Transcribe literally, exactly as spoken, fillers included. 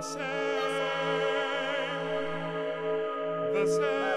the same, the same.